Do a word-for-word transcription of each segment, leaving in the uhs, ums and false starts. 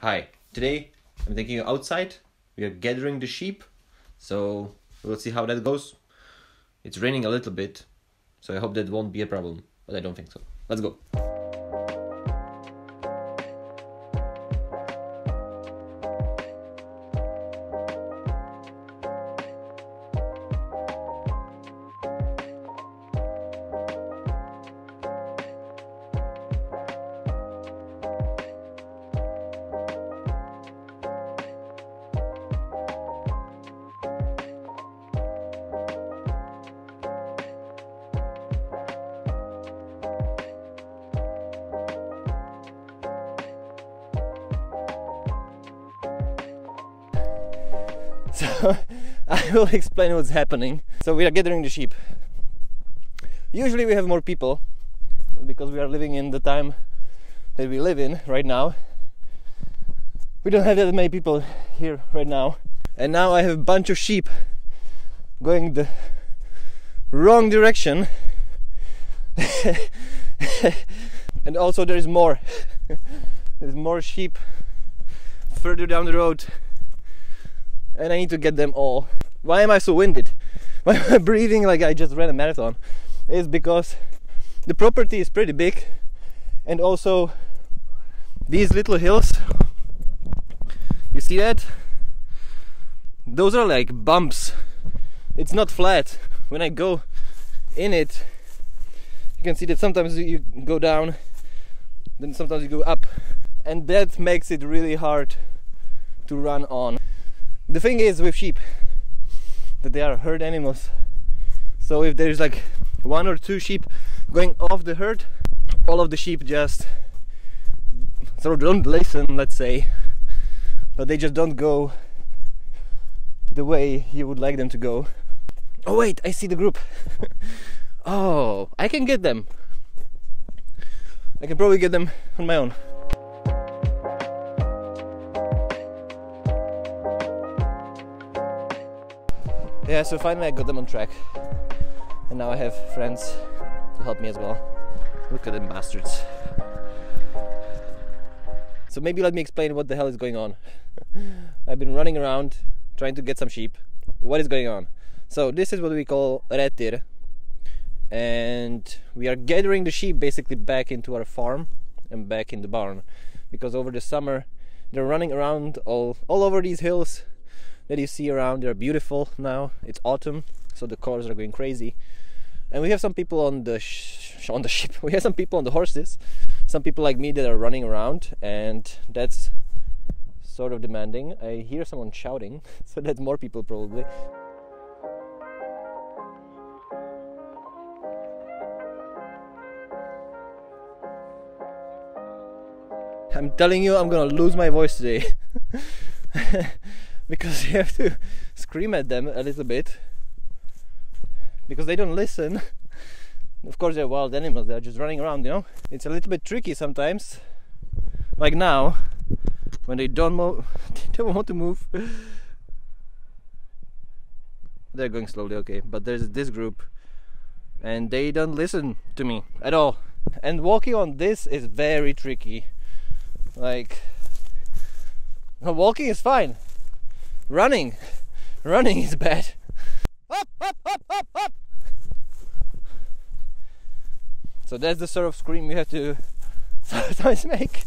Hi, today I'm taking you outside. We are gathering the sheep, so we'll see how that goes. It's raining a little bit, so I hope that won't be a problem, but I don't think so. Let's go. So I will explain what's happening. So we are gathering the sheep. Usually we have more people, but because we are living in the time that we live in right now, we don't have that many people here right now. And now I have a bunch of sheep going the wrong direction. And also there is more. There's more sheep further down the road. And I need to get them all. Why am I so winded? Why am I breathing like I just ran a marathon? It's because the property is pretty big, and also these little hills, you see that? Those are like bumps. It's not flat. When I go in it, you can see that sometimes you go down, then sometimes you go up, and that makes it really hard to run on. The thing is with sheep that they are herd animals, so if there's like one or two sheep going off the herd, all of the sheep just sort of don't listen, let's say, but they just don't go the way you would like them to go. Oh wait, I see the group. Oh, I can get them. I can probably get them on my own. Yeah, so finally I got them on track, and now I have friends to help me as well. Look at them bastards. So maybe let me explain what the hell is going on. I've been running around trying to get some sheep. What is going on? So this is what we call Réttir, and we are gathering the sheep basically back into our farm and back in the barn, because over the summer they're running around all, all over these hills that you see around. They're beautiful now. It's autumn, so the colors are going crazy. And we have some people on the sh on the sheep. We have some people on the horses, some people like me that are running around, and that's sort of demanding. I hear someone shouting, so that's more people probably. I'm telling you, I'm gonna lose my voice today. Because you have to scream at them a little bit, because they don't listen. Of course they're wild animals, they're just running around, you know. It's a little bit tricky sometimes, like now, when they don't, mo they don't want to move. They're going slowly, okay, but there's this group, and they don't listen to me at all. And walking on this is very tricky. Like, walking is fine. Running, running is bad. Up, up, up, up, up. So that's the sort of scream you have to sometimes make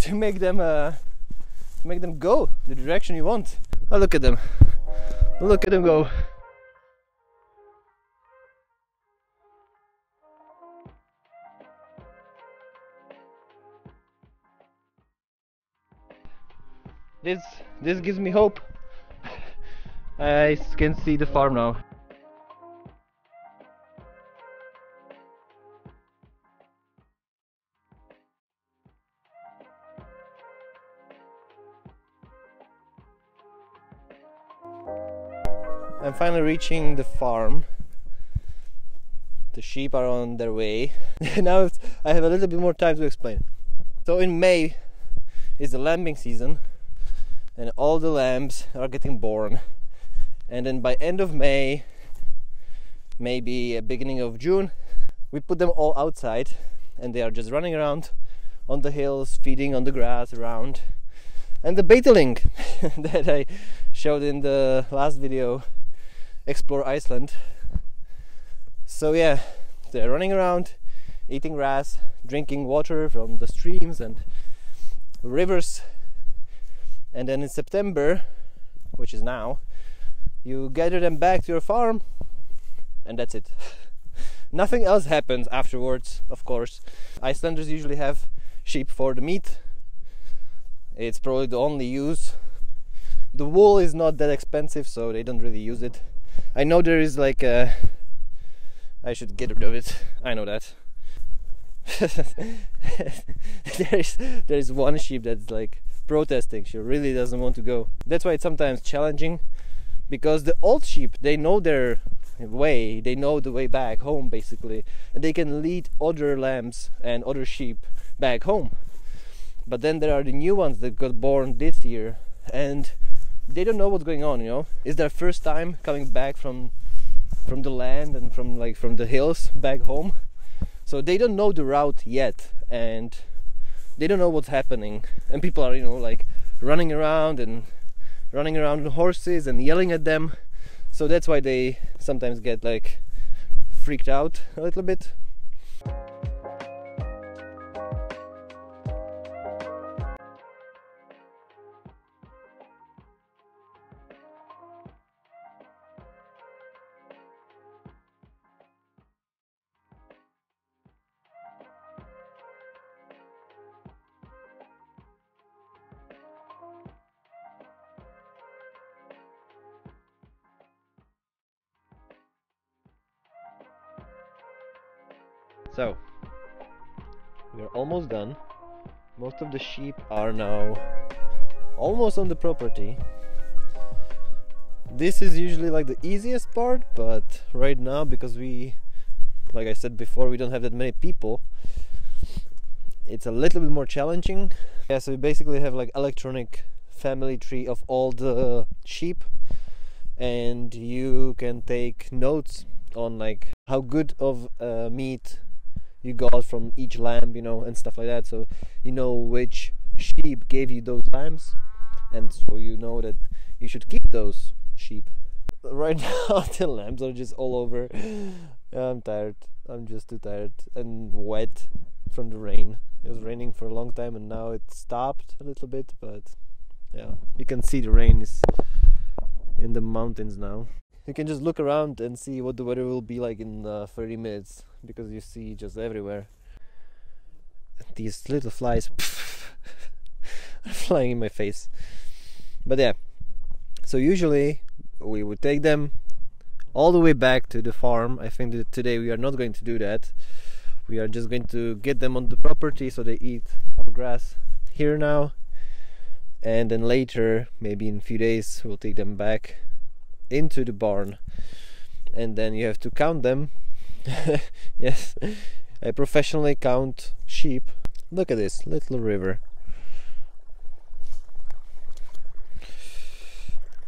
to make them uh, to make them go the direction you want. Oh, look at them! Look at them go. This this gives me hope. I can see the farm now. I'm finally reaching the farm. The sheep are on their way. Now I have a little bit more time to explain. So in May is the lambing season, and all the lambs are getting born. And then by end of May, maybe beginning of June, we put them all outside, and they are just running around on the hills, feeding on the grass around. and the betaling that I showed in the last video, Explore Iceland. So yeah, they're running around, eating grass, drinking water from the streams and rivers. And then in September, which is now, you gather them back to your farm, and that's it. Nothing else happens afterwards, of course. Icelanders usually have sheep for the meat. It's probably the only use. The wool is not that expensive, so they don't really use it. I know there is like a... I should get rid of it, I know that. there is there is one sheep that's like protesting, she really doesn't want to go. That's why it's sometimes challenging, because the old sheep, they know their way, they know the way back home basically, and they can lead other lambs and other sheep back home. But then there are the new ones that got born this year, and they don't know what's going on, you know. It's their first time coming back from from the land and from like from the hills back home. So they don't know the route yet, and they don't know what's happening, and people are, you know, like running around and running around on horses and yelling at them. So that's why they sometimes get like freaked out a little bit. So, we're almost done. Most of the sheep are now almost on the property. This is usually like the easiest part, but right now, because we, like I said before, we don't have that many people, it's a little bit more challenging. Yeah, so we basically have like electronic family tree of all the sheep, and you can take notes on like how good of uh, meat you got from each lamb, you know, and stuff like that. So you know which sheep gave you those lambs, and so you know that you should keep those sheep. Right now the lambs are just all over. I'm tired, I'm just too tired and wet from the rain. It was raining for a long time and now it stopped a little bit, but yeah, you can see the rain is in the mountains now. You can just look around and see what the weather will be like in uh, thirty minutes, because you see just everywhere. These little flies are flying in my face. But yeah, so usually we would take them all the way back to the farm. I think that today we are not going to do that. We are just going to get them on the property so they eat our grass here now. And then later, maybe in a few days, we'll take them back into the barn, and then you have to count them. Yes, I professionally count sheep. Look at this little river.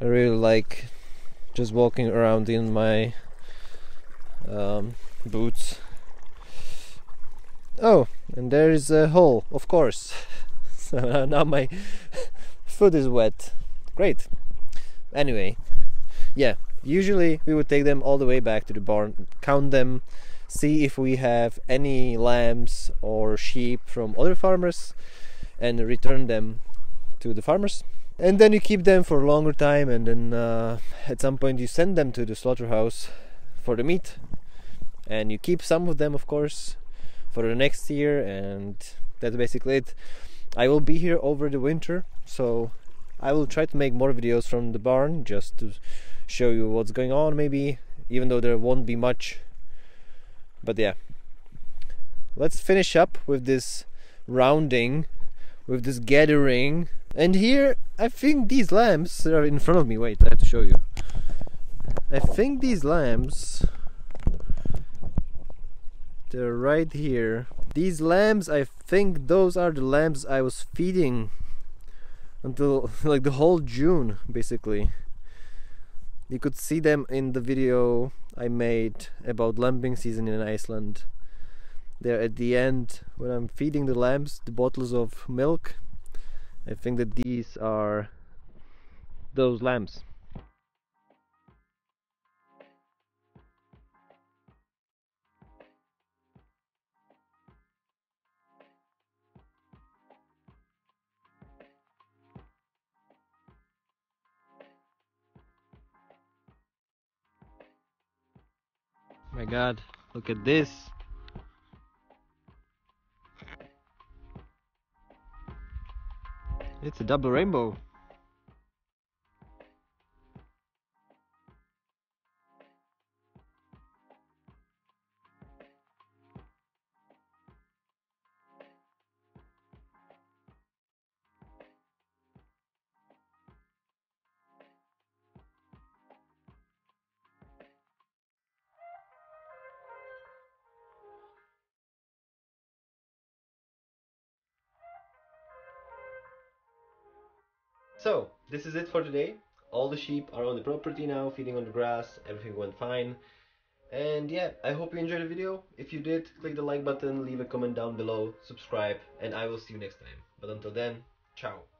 I really like just walking around in my um, boots. Oh, and there is a hole, of course. So now my foot is wet. Great. Anyway, yeah, usually we would take them all the way back to the barn, count them, see if we have any lambs or sheep from other farmers, and return them to the farmers. And then you keep them for a longer time, and then uh, at some point you send them to the slaughterhouse for the meat. And you keep some of them, of course, for the next year, and that's basically it. I will be here over the winter, so I will try to make more videos from the barn just to show you what's going on, maybe, even though there won't be much. But yeah, let's finish up with this rounding, with this gathering. And here I think these lambs are in front of me. Wait, I have to show you. I think these lambs, they're right here. These lambs, I think those are the lambs I was feeding until like the whole June basically. You could see them in the video I made about lambing season in Iceland. They're at the end when I'm feeding the lambs the bottles of milk, I think that these are those lamps. My God, look at this. It's a double rainbow. So, this is it for today. All the sheep are on the property now, feeding on the grass, everything went fine. And yeah, I hope you enjoyed the video. If you did, click the like button, leave a comment down below, subscribe, and I will see you next time. But until then, ciao.